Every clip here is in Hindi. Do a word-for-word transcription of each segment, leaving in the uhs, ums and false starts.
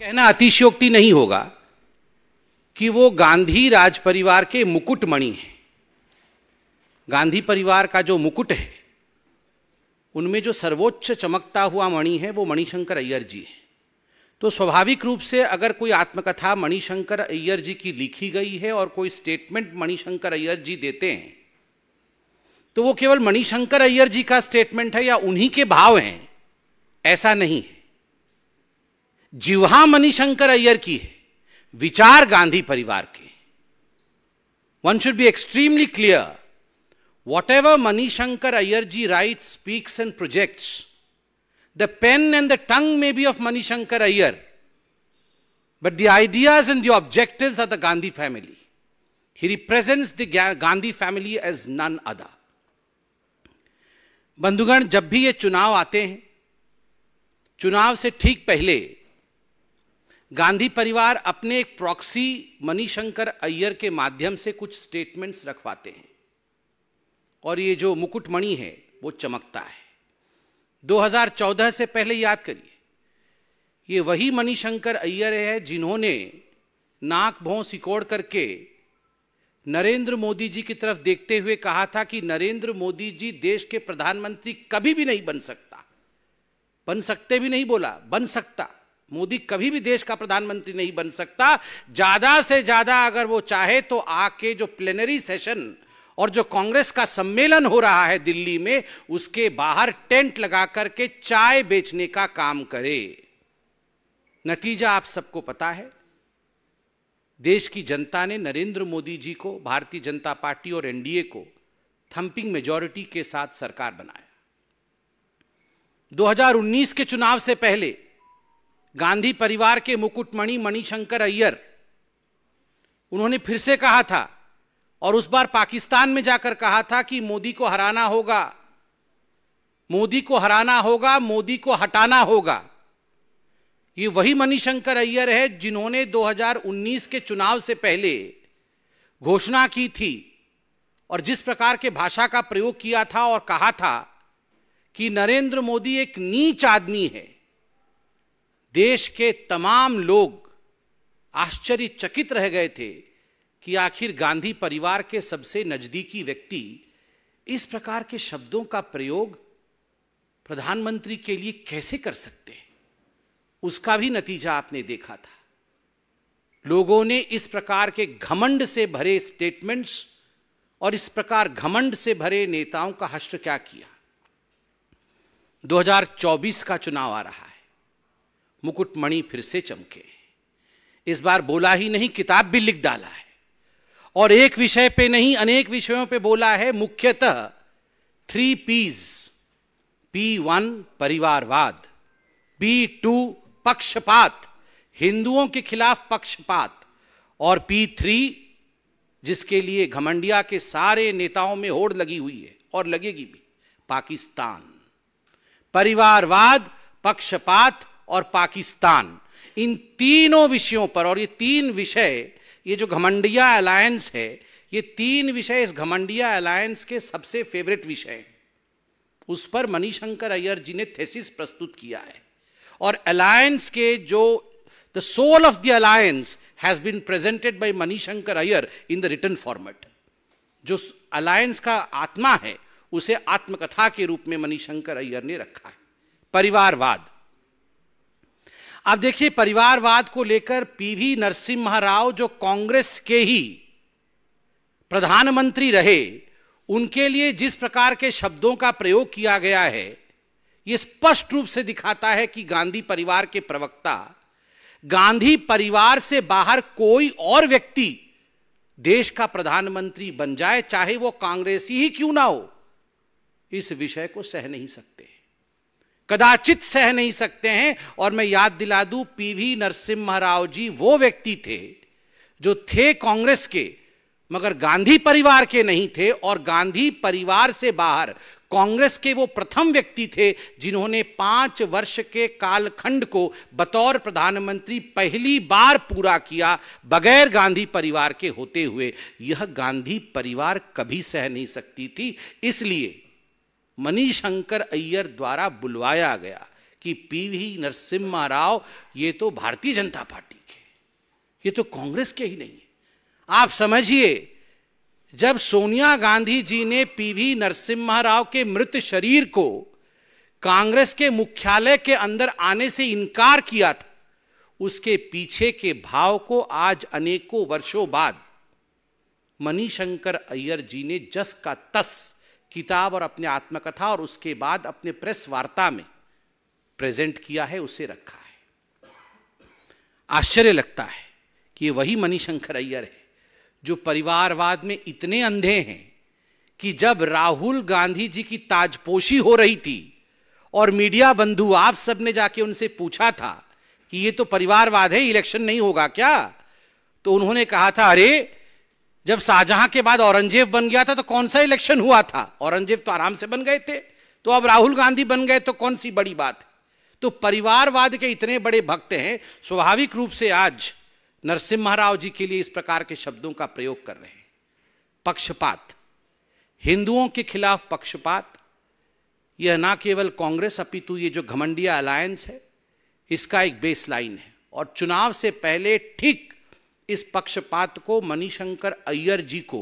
कहना अतिशयोक्ति नहीं होगा कि वो गांधी राज परिवार के मुकुटमणि हैं। गांधी परिवार का जो मुकुट है उनमें जो सर्वोच्च चमकता हुआ मणि है वो मणिशंकर अय्यर जी हैं। तो स्वाभाविक रूप से अगर कोई आत्मकथा मणिशंकर अय्यर जी की लिखी गई है और कोई स्टेटमेंट मणिशंकर अय्यर जी देते हैं तो वो केवल मणिशंकर अय्यर जी का स्टेटमेंट है या उन्हीं के भाव हैं, ऐसा नहीं है। जिह्वा मणिशंकर अय्यर की है, विचार गांधी परिवार के। One should be extremely clear, whatever Manishankar Aiyar ji right, speaks and projects, the pen and the tongue may be of Manishankar Iyer, but the ideas and the objectives are the Gandhi family. He represents the Gandhi family as none other. बंधुगण, जब भी ये चुनाव आते हैं, चुनाव से ठीक पहले गांधी परिवार अपने एक प्रॉक्सी मणिशंकर अय्यर के माध्यम से कुछ स्टेटमेंट्स रखवाते हैं और ये जो मुकुटमणि है वो चमकता है। दो हज़ार चौदह से पहले याद करिए, ये वही मणिशंकर अय्यर है जिन्होंने नाक भौं सिकोड़ करके नरेंद्र मोदी जी की तरफ देखते हुए कहा था कि नरेंद्र मोदी जी देश के प्रधानमंत्री कभी भी नहीं बन सकता, बन सकते भी नहीं बोला, बन सकता। मोदी कभी भी देश का प्रधानमंत्री नहीं बन सकता, ज्यादा से ज्यादा अगर वो चाहे तो आके जो प्लेनरी सेशन और जो कांग्रेस का सम्मेलन हो रहा है दिल्ली में उसके बाहर टेंट लगा करके चाय बेचने का काम करे। नतीजा आप सबको पता है, देश की जनता ने नरेंद्र मोदी जी को, भारतीय जनता पार्टी और एनडीए को थंपिंग मेजॉरिटी के साथ सरकार बनाया। दो हज़ार उन्नीस के चुनाव से पहले गांधी परिवार के मुकुटमणि मणिशंकर अय्यर, उन्होंने फिर से कहा था और उस बार पाकिस्तान में जाकर कहा था कि मोदी को हराना होगा, मोदी को हराना होगा, मोदी को हटाना होगा। ये वही मणिशंकर अय्यर है जिन्होंने दो हज़ार उन्नीस के चुनाव से पहले घोषणा की थी और जिस प्रकार के भाषा का प्रयोग किया था और कहा था कि नरेंद्र मोदी एक नीच आदमी है। देश के तमाम लोग आश्चर्यचकित रह गए थे कि आखिर गांधी परिवार के सबसे नजदीकी व्यक्ति इस प्रकार के शब्दों का प्रयोग प्रधानमंत्री के लिए कैसे कर सकते हैं। उसका भी नतीजा आपने देखा था, लोगों ने इस प्रकार के घमंड से भरे स्टेटमेंट्स और इस प्रकार घमंड से भरे नेताओं का हश्र क्या किया। दो हज़ार चौबीस का चुनाव आ रहा है, मुकुटमणि फिर से चमके। इस बार बोला ही नहीं, किताब भी लिख डाला है और एक विषय पे नहीं अनेक विषयों पे बोला है, मुख्यतः थ्री पीज। पी वन परिवारवाद, पी टू पक्षपात, हिंदुओं के खिलाफ पक्षपात, और पी थ्री जिसके लिए घमंडिया के सारे नेताओं में होड़ लगी हुई है और लगेगी भी, पाकिस्तान। परिवारवाद, पक्षपात और पाकिस्तान, इन तीनों विषयों पर, और ये तीन विषय, ये जो घमंडिया अलायंस है, ये तीन विषय इस घमंडिया अलायंस के सबसे फेवरेट विषय हैं। उस पर मणिशंकर अय्यर जी ने थीसिस प्रस्तुत किया है और अलायंस के जो the soul of the alliance has been presented by Manishankar Iyer in the written format. जो अलायंस का आत्मा है उसे आत्मकथा के रूप में मणिशंकर अय्यर ने रखा है। परिवारवाद, आप देखिए, परिवारवाद को लेकर पी.वी. नरसिम्हा राव जो कांग्रेस के ही प्रधानमंत्री रहे, उनके लिए जिस प्रकार के शब्दों का प्रयोग किया गया है यह स्पष्ट रूप से दिखाता है कि गांधी परिवार के प्रवक्ता, गांधी परिवार से बाहर कोई और व्यक्ति देश का प्रधानमंत्री बन जाए चाहे वो कांग्रेसी ही क्यों ना हो, इस विषय को सह नहीं सकते, कदाचित सह नहीं सकते हैं। और मैं याद दिला दूं, पीवी नरसिम्हा राव जी वो व्यक्ति थे जो थे कांग्रेस के मगर गांधी परिवार के नहीं थे, और गांधी परिवार से बाहर कांग्रेस के वो प्रथम व्यक्ति थे जिन्होंने पांच वर्ष के कालखंड को बतौर प्रधानमंत्री पहली बार पूरा किया बगैर गांधी परिवार के होते हुए। यह गांधी परिवार कभी सह नहीं सकती थी, इसलिए मणिशंकर अय्यर द्वारा बुलवाया गया कि पी.वी. नरसिम्हा राव ये तो भारतीय जनता पार्टी के, ये तो कांग्रेस के ही नहीं है। आप समझिए, जब सोनिया गांधी जी ने पी.वी. नरसिम्हा राव के मृत शरीर को कांग्रेस के मुख्यालय के अंदर आने से इनकार किया था, उसके पीछे के भाव को आज अनेकों वर्षों बाद मणिशंकर अय्यर जी ने जस का तस किताब और अपने आत्मकथा और उसके बाद अपने प्रेस वार्ता में प्रेजेंट किया है, उसे रखा है। आश्चर्य लगता है कि ये वही मणिशंकर अय्यर है जो परिवारवाद में इतने अंधे हैं कि जब राहुल गांधी जी की ताजपोशी हो रही थी और मीडिया बंधु आप सबने जाके उनसे पूछा था कि ये तो परिवारवाद है, इलेक्शन नहीं होगा क्या, तो उन्होंने कहा था अरे जब शाहजहां के बाद औरंगजेब बन गया था तो कौन सा इलेक्शन हुआ था, औरंगजेब तो आराम से बन गए थे, तो अब राहुल गांधी बन गए तो कौन सी बड़ी बात है। तो परिवारवाद के इतने बड़े भक्त हैं, स्वाभाविक रूप से आज नरसिम्हा राव जी के लिए इस प्रकार के शब्दों का प्रयोग कर रहे हैं। पक्षपात, हिंदुओं के खिलाफ पक्षपात, यह ना केवल कांग्रेस अपितु ये जो घमंडिया अलायंस है इसका एक बेसलाइन है। और चुनाव से पहले ठीक इस पक्षपात को मणिशंकर अय्यर जी को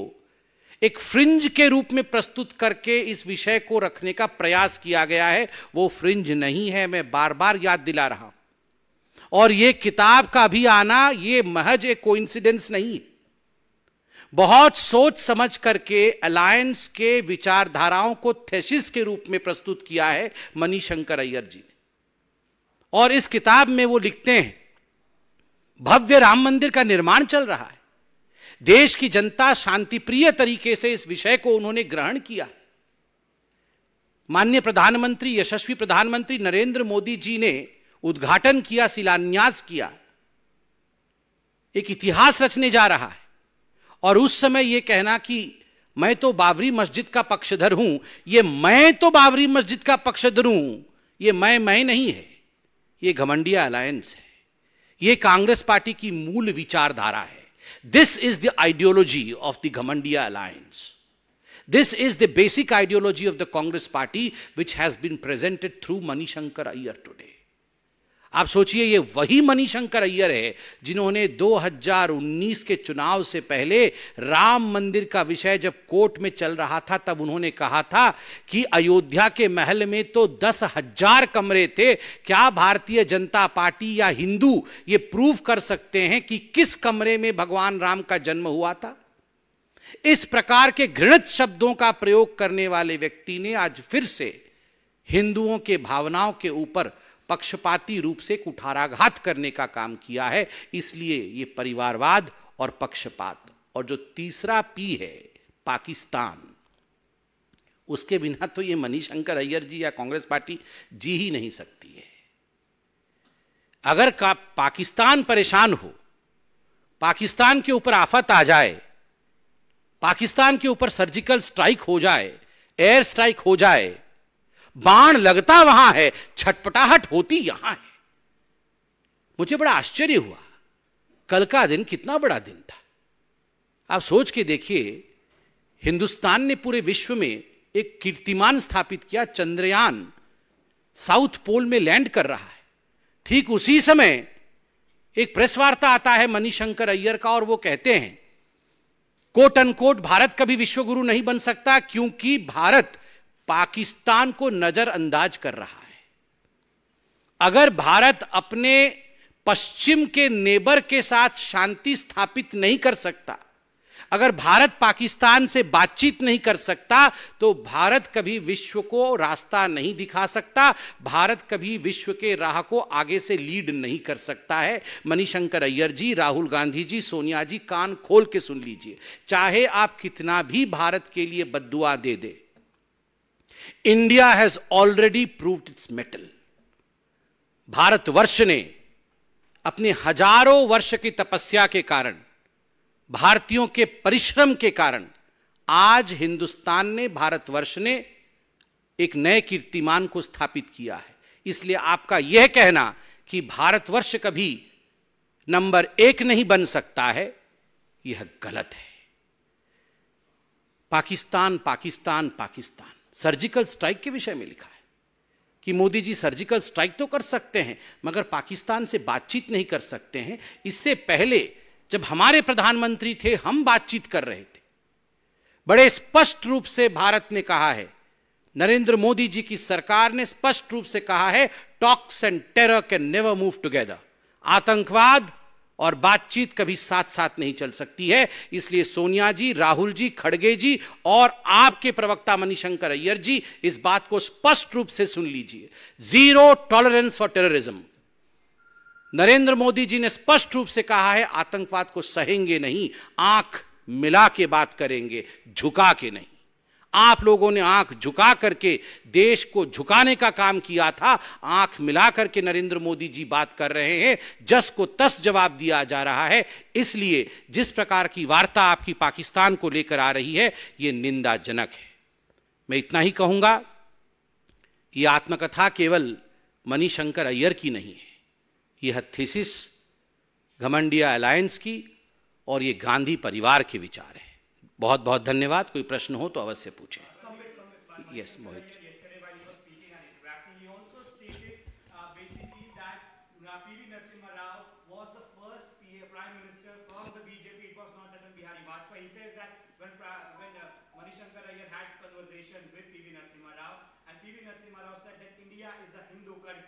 एक फ्रिंज के रूप में प्रस्तुत करके इस विषय को रखने का प्रयास किया गया है। वो फ्रिंज नहीं है, मैं बार बार याद दिला रहा हूं। और ये किताब का भी आना ये महज एक कोइंसिडेंस नहीं, बहुत सोच समझ करके अलायंस के विचारधाराओं को थीसिस के रूप में प्रस्तुत किया है मणिशंकर अय्यर जी ने। और इस किताब में वो लिखते हैं, भव्य राम मंदिर का निर्माण चल रहा है, देश की जनता शांतिप्रिय तरीके से इस विषय को उन्होंने ग्रहण किया। माननीय प्रधानमंत्री, यशस्वी प्रधानमंत्री नरेंद्र मोदी जी ने उद्घाटन किया, शिलान्यास किया, एक इतिहास रचने जा रहा है। और उस समय यह कहना कि मैं तो बाबरी मस्जिद का पक्षधर हूं, यह मैं तो बाबरी मस्जिद का पक्षधर हूं, यह मैं मैं नहीं है, यह घमंडिया अलायंस है, यह कांग्रेस पार्टी की मूल विचारधारा है। This is the ideology of the घमंडिया alliance, this is the basic ideology of the Congress party which has been presented through Manishankar Iyer today. आप सोचिए, ये वही मणिशंकर अय्यर है जिन्होंने दो हज़ार उन्नीस के चुनाव से पहले राम मंदिर का विषय जब कोर्ट में चल रहा था तब उन्होंने कहा था कि अयोध्या के महल में तो दस हजार कमरे थे, क्या भारतीय जनता पार्टी या हिंदू ये प्रूव कर सकते हैं कि किस कमरे में भगवान राम का जन्म हुआ था। इस प्रकार के घृणित शब्दों का प्रयोग करने वाले व्यक्ति ने आज फिर से हिंदुओं के भावनाओं के ऊपर पक्षपाती रूप से कुठाराघात करने का काम किया है। इसलिए ये परिवारवाद और पक्षपात, और जो तीसरा पी है पाकिस्तान, उसके बिना तो ये मणिशंकर अय्यर जी या कांग्रेस पार्टी जी ही नहीं सकती है। अगर का पाकिस्तान परेशान हो, पाकिस्तान के ऊपर आफत आ जाए, पाकिस्तान के ऊपर सर्जिकल स्ट्राइक हो जाए, एयर स्ट्राइक हो जाए, बाण लगता वहां है, छटपटाहट होती यहां है। मुझे बड़ा आश्चर्य हुआ, कल का दिन कितना बड़ा दिन था। आप सोच के देखिए, हिंदुस्तान ने पूरे विश्व में एक कीर्तिमान स्थापित किया, चंद्रयान साउथ पोल में लैंड कर रहा है। ठीक उसी समय एक प्रेस वार्ता आता है मणिशंकर अय्यर का और वो कहते हैं कोट अनकोट भारत कभी विश्वगुरु नहीं बन सकता क्योंकि भारत पाकिस्तान को नजरअंदाज कर रहा है। अगर भारत अपने पश्चिम के नेबर के साथ शांति स्थापित नहीं कर सकता, अगर भारत पाकिस्तान से बातचीत नहीं कर सकता, तो भारत कभी विश्व को रास्ता नहीं दिखा सकता, भारत कभी विश्व के राह को आगे से लीड नहीं कर सकता है। मणिशंकर अय्यर जी, राहुल गांधी जी, सोनिया जी, कान खोल के सुन लीजिए, चाहे आप कितना भी भारत के लिए बद्दुआ दे दे, India has already proved its mettle. Bharatvarsh ने अपने हजारों वर्ष की तपस्या के कारण, भारतीयों के परिश्रम के कारण, आज हिंदुस्तान ने, भारतवर्ष ने एक नए कीर्तिमान को स्थापित किया है। इसलिए आपका यह कहना कि भारतवर्ष कभी नंबर एक नहीं बन सकता है, यह गलत है। पाकिस्तान, पाकिस्तान, पाकिस्तान, सर्जिकल स्ट्राइक के विषय में लिखा है, कि मोदी जी सर्जिकल स्ट्राइक तो कर सकते हैं मगर पाकिस्तान से बातचीत नहीं कर सकते हैं। इससे पहले जब हमारे प्रधानमंत्री थे हम बातचीत कर रहे थे। बड़े स्पष्ट रूप से भारत ने कहा है, नरेंद्र मोदी जी की सरकार ने स्पष्ट रूप से कहा है, talks and terror can never move together. आतंकवाद और बातचीत कभी साथ साथ नहीं चल सकती है। इसलिए सोनिया जी, राहुल जी, खड़गे जी और आपके प्रवक्ता मणिशंकर अय्यर जी इस बात को स्पष्ट रूप से सुन लीजिए, zero tolerance for terrorism. Narendra Modi ji ने स्पष्ट रूप से कहा है आतंकवाद को सहेंगे नहीं, आंख मिला के बात करेंगे, झुका के नहीं। आप लोगों ने आंख झुका करके देश को झुकाने का काम किया था, आंख मिला करके नरेंद्र मोदी जी बात कर रहे हैं, जस को तस जवाब दिया जा रहा है। इसलिए जिस प्रकार की वार्ता आपकी पाकिस्तान को लेकर आ रही है यह निंदाजनक है। मैं इतना ही कहूंगा, यह आत्मकथा केवल मणिशंकर अय्यर की नहीं है, यह थीसिस घमंडिया अलायंस की और ये गांधी परिवार के विचार है। बहुत बहुत धन्यवाद। कोई प्रश्न हो तो अवश्य पूछें। Yes Mohit. P V Narasimha Rao said that India is a Hindu country.